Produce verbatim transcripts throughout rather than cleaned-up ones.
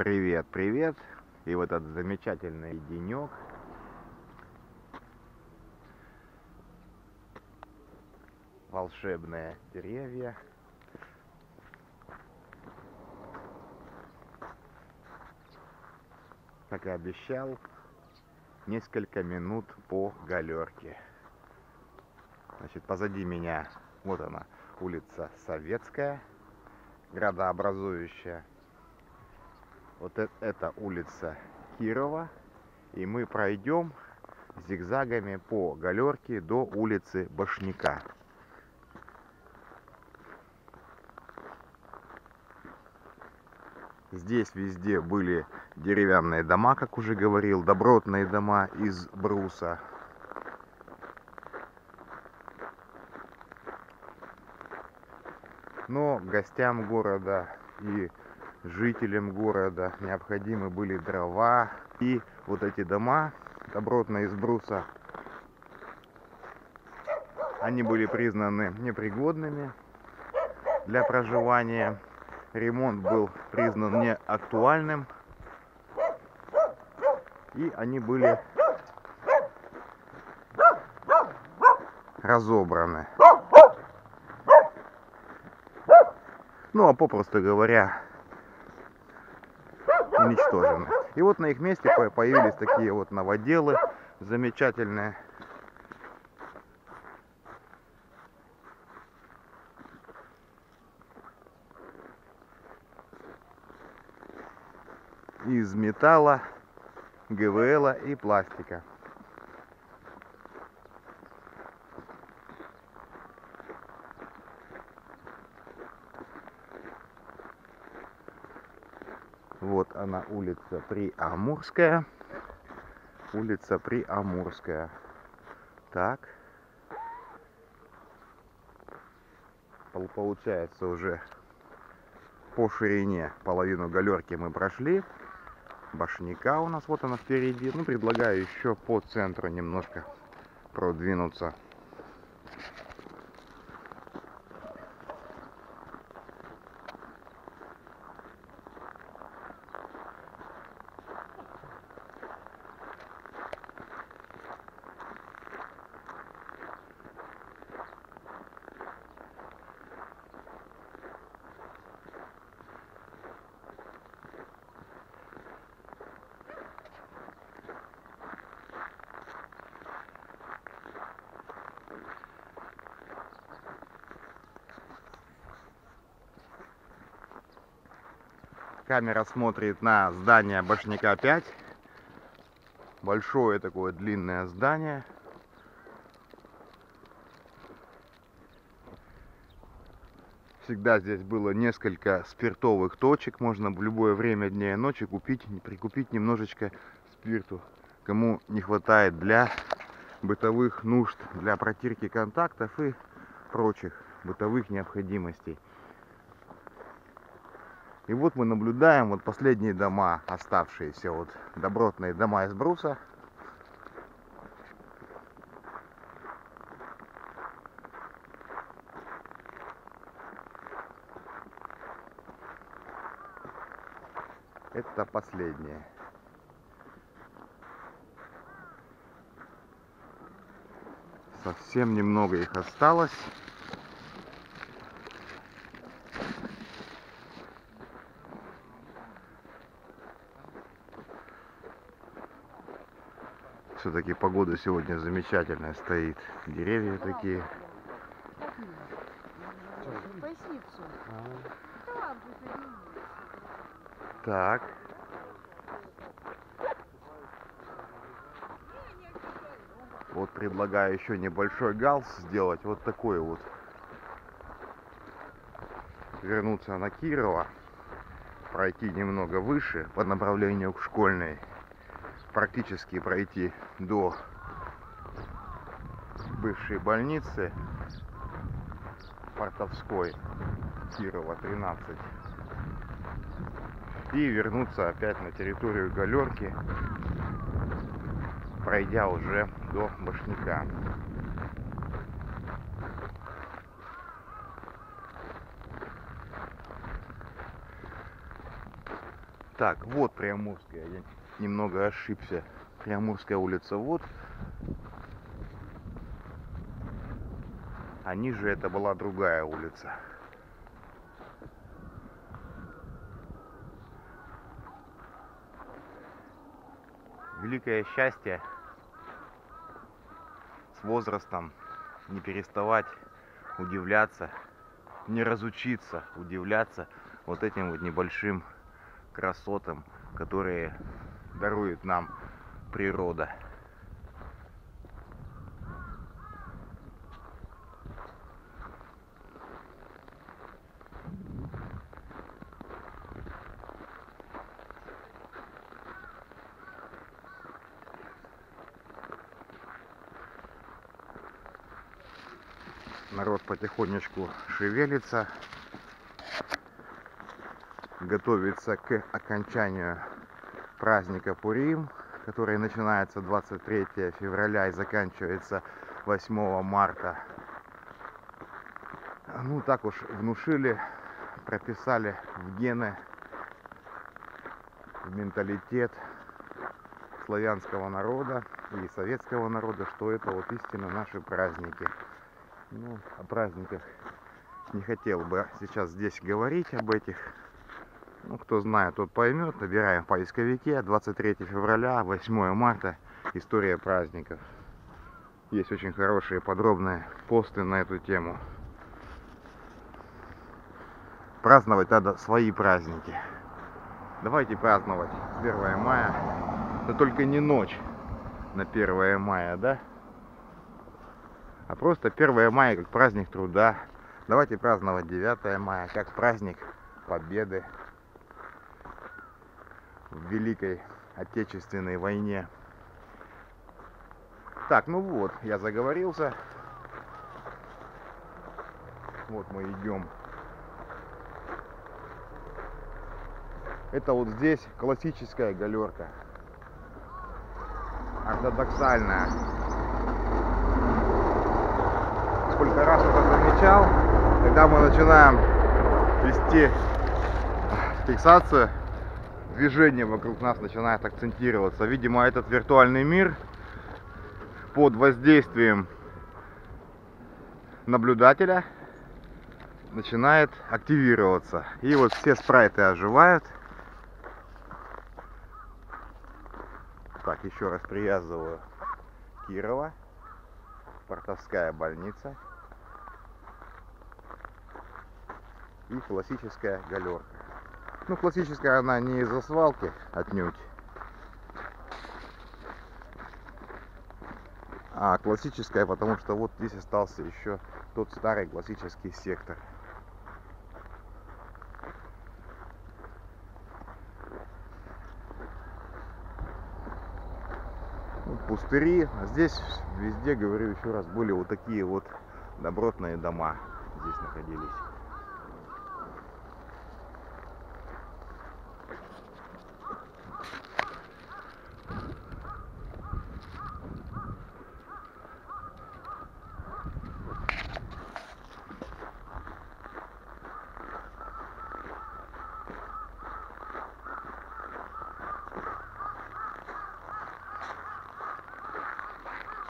Привет, привет! И вот этот замечательный денек. Волшебные деревья. Как и обещал, несколько минут по галерке. Значит, позади меня, вот она, улица Советская, градообразующая. Вот это улица Кирова. И мы пройдем зигзагами по галерке до улицы Башняка. Здесь везде были деревянные дома, как уже говорил, добротные дома из бруса. Но гостям города и жителям города необходимы были дрова. И вот эти дома, добротные из бруса, они были признаны непригодными для проживания. Ремонт был признан неактуальным, и они были разобраны. Ну, а попросту говоря, уничтожены. И вот на их месте появились такие вот новоделы замечательные. Из металла, ГВЛа и пластика. Вот она, улица Приамурская. Улица Приамурская. Так. Получается, уже по ширине половину галерки мы прошли. Башняка у нас, вот она впереди. Ну, предлагаю еще по центру немножко продвинуться. Камера смотрит на здание Башняка пять. Большое такое длинное здание. Всегда здесь было несколько спиртовых точек. Можно в любое время дня и ночи купить, прикупить немножечко спирту. Кому не хватает для бытовых нужд, для протирки контактов и прочих бытовых необходимостей. И вот мы наблюдаем вот последние дома, оставшиеся, вот добротные дома из бруса. Это последние. Совсем немного их осталось. Все-таки погода сегодня замечательная стоит. Деревья такие. Так. Вот предлагаю еще небольшой галс сделать. Вот такой вот. Вернуться на Кирова. Пройти немного выше по направлению к Школьной. Практически пройти до бывшей больницы Портовской, Кирова тринадцать, и вернуться опять на территорию галерки, пройдя уже до Башняка. Так, вот Приамурская, я немного ошибся. Приамурская улица, вот. А ниже это была другая улица. Великое счастье с возрастом не переставать удивляться, не разучиться удивляться вот этим вот небольшим красотам, которые дарует нам природа. Народ потихонечку шевелится, готовится к окончанию праздника Пурим, который начинается двадцать третьего февраля и заканчивается восьмого марта. Ну так уж внушили, прописали в гены, в менталитет славянского народа и советского народа, что это вот истинно наши праздники. Ну, о праздниках не хотел бы сейчас здесь говорить, об этих. Ну, кто знает, тот поймет. Набираем в поисковике двадцать третье февраля, восьмое марта. История праздников. Есть очень хорошие подробные посты на эту тему. Праздновать надо свои праздники. Давайте праздновать первое мая. Да только не ночь на первое мая, да? А просто первое мая как праздник труда. Давайте праздновать девятое мая как праздник победы в Великой Отечественной войне. Так, ну вот, я заговорился. Вот мы идем. Это вот здесь классическая галерка. Ортодоксальная. Сколько раз это замечал, когда мы начинаем вести фиксацию, движение вокруг нас начинает акцентироваться. Видимо, этот виртуальный мир под воздействием наблюдателя начинает активироваться. И вот все спрайты оживают. Так, еще раз привязываю. Кирова, Портовская больница. И классическая галерка. Ну, классическая она не из-за свалки отнюдь. А классическая, потому что вот здесь остался еще тот старый классический сектор. Вот пустыри. А здесь везде, говорю еще раз, были вот такие вот добротные дома. Здесь находились.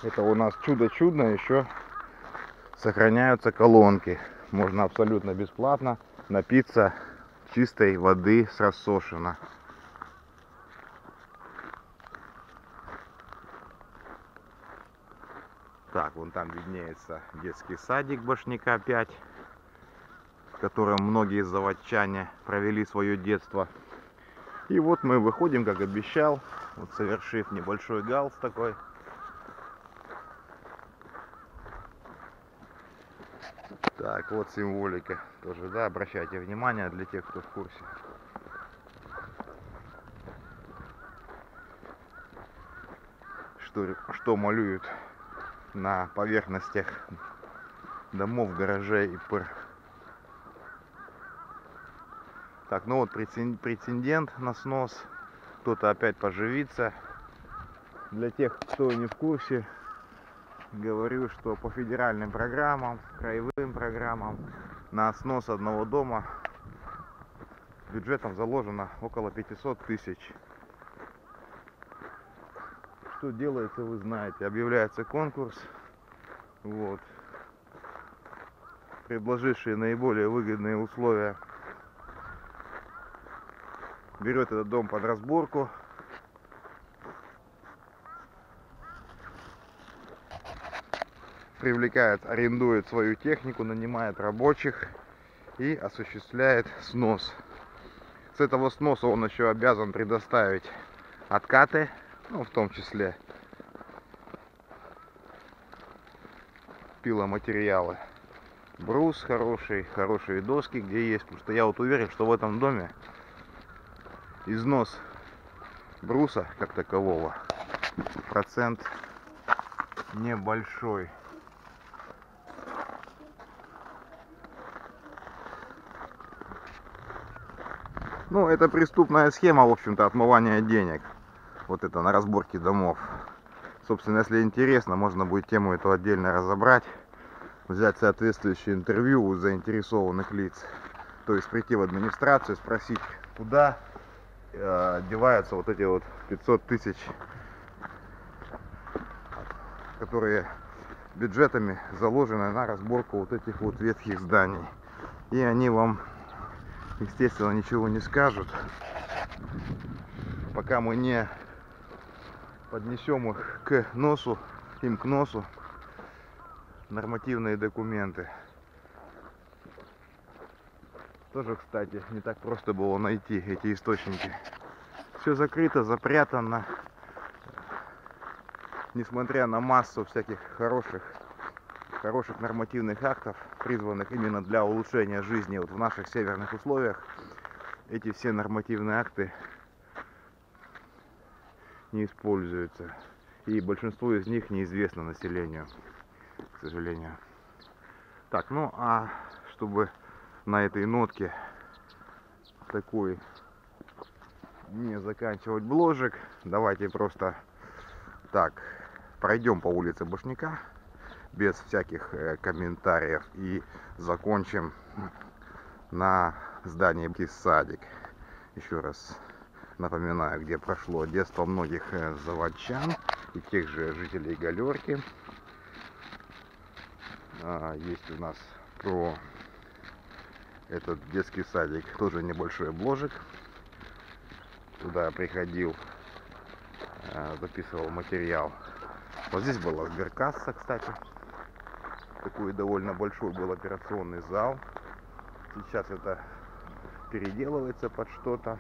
Это у нас чудо-чудно еще сохраняются колонки. Можно абсолютно бесплатно напиться чистой воды с рассошина. Так, вон там виднеется детский садик Башняка пять, в котором многие заводчане провели свое детство. И вот мы выходим, как обещал, вот совершив небольшой галс такой. Так, вот символика тоже, да, обращайте внимание для тех, кто в курсе. Что, что малюют на поверхностях домов, гаражей и пыр. Так, ну вот прецедент на снос. Кто-то опять поживится. Для тех, кто не в курсе, говорю, что по федеральным программам, краевым программам на снос одного дома бюджетом заложено около пятисот тысяч. Что делается, вы знаете. Объявляется конкурс. Вот. Предложившие наиболее выгодные условия берет этот дом под разборку. Привлекает, арендует свою технику, нанимает рабочих и осуществляет снос. С этого сноса он еще обязан предоставить откаты, ну, в том числе пиломатериалы. Брус хороший, хорошие доски, где есть. Потому что я вот уверен, что в этом доме износ бруса как такового процент небольшой. Ну, это преступная схема, в общем-то, отмывания денег. Вот это на разборке домов. Собственно, если интересно, можно будет тему эту отдельно разобрать. Взять соответствующее интервью у заинтересованных лиц. То есть прийти в администрацию, спросить, куда э, деваются вот эти вот пятьсот тысяч, которые бюджетами заложены на разборку вот этих вот ветхих зданий. И они вам... естественно, ничего не скажут, пока мы не поднесем их к носу, им к носу нормативные документы. Тоже, кстати, не так просто было найти эти источники. Все закрыто, запрятано, несмотря на массу всяких хороших, хороших нормативных актов, призванных именно для улучшения жизни вот в наших северных условиях. Эти все нормативные акты не используются, и большинство из них неизвестно населению, к сожалению. Так, ну а чтобы на этой нотке такой не заканчивать бложик, давайте просто так пройдем по улице Башняка без всяких комментариев и закончим на здании садик. Еще раз напоминаю, где прошло детство многих заводчан и тех же жителей Галерки. Есть у нас про этот детский садик тоже небольшой бложик. Туда приходил, записывал материал. Вот здесь была сберкасса, кстати. Такой довольно большой был операционный зал. Сейчас это переделывается под что-то.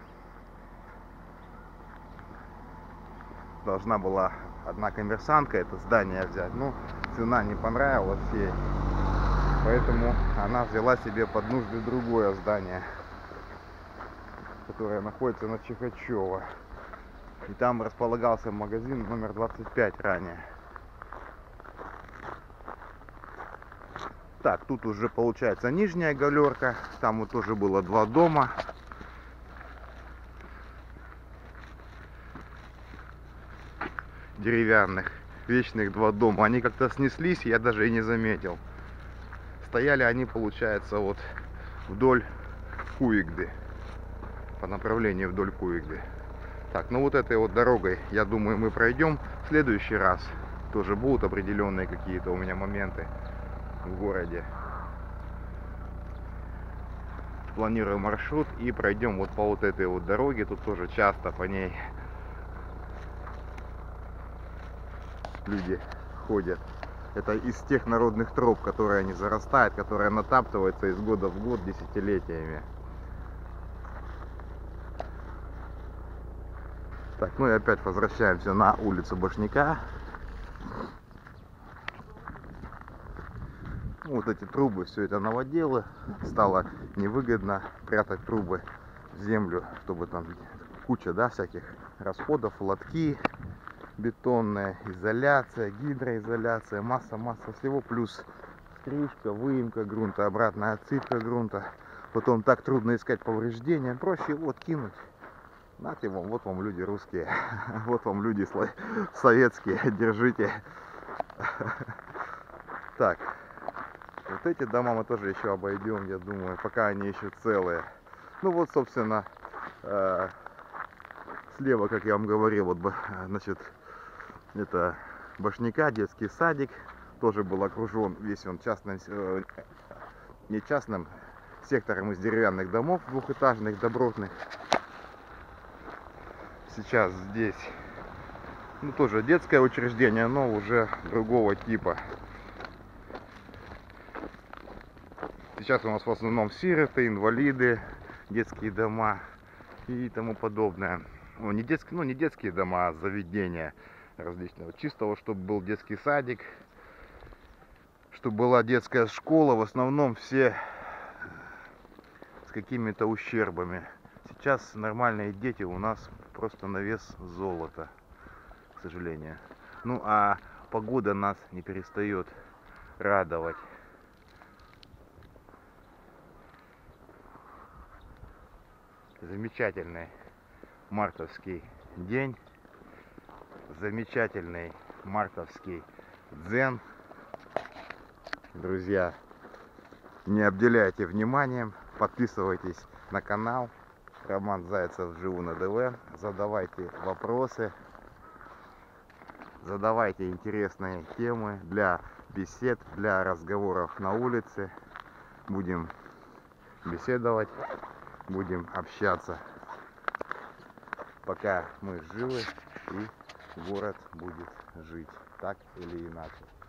Должна была одна коммерсантка это здание взять, но цена не понравилась ей. Поэтому она взяла себе под нужды другое здание, которое находится на Чехачево. И там располагался магазин номер двадцать пять ранее. Так, тут уже получается нижняя Галерка. Там вот тоже было два дома. Деревянных. Вечных два дома. Они как-то снеслись, я даже и не заметил. Стояли они, получается, вот вдоль Куигды. По направлению вдоль Куигды. Так, ну вот этой вот дорогой, я думаю, мы пройдем в следующий раз. Тоже будут определенные какие-то у меня моменты в городе. Планирую маршрут и пройдем вот по вот этой вот дороге. Тут тоже часто по ней люди ходят. Это из тех народных троп, которые не зарастают, которые натаптываются из года в год десятилетиями. Так, ну и опять возвращаемся на улицу Башняка. Вот эти трубы, все это новоделы. Стало невыгодно прятать трубы в землю, чтобы там куча, да, всяких расходов, лотки бетонная, изоляция, гидроизоляция, масса-масса всего. Плюс стрижка, выемка грунта, обратная отсыпка грунта. Потом так трудно искать повреждения, проще вот кинуть. Знаете, вот вам люди русские, вот вам люди советские, держите. Так, вот эти дома мы тоже еще обойдем, я думаю, пока они еще целые. Ну вот, собственно, э, слева, как я вам говорил, вот, значит, это Башняка, детский садик. Тоже был окружен весь он частным, э, не частным, сектором из деревянных домов, двухэтажных, добротных. Сейчас здесь, ну, тоже детское учреждение, но уже другого типа. Сейчас у нас в основном сироты, инвалиды, детские дома и тому подобное. Ну, не детские, ну, не детские дома, а заведения различного. Чистого, чтобы был детский садик, чтобы была детская школа. В основном все с какими-то ущербами. Сейчас нормальные дети у нас просто на вес золота, к сожалению. Ну а погода нас не перестает радовать. Замечательный мартовский день, замечательный мартовский дзен. Друзья, не обделяйте вниманием, подписывайтесь на канал Роман Зайцев, живу на ДВ, задавайте вопросы, задавайте интересные темы для бесед, для разговоров на улице. Будем беседовать. Будем общаться, пока мы живы и город будет жить, так или иначе.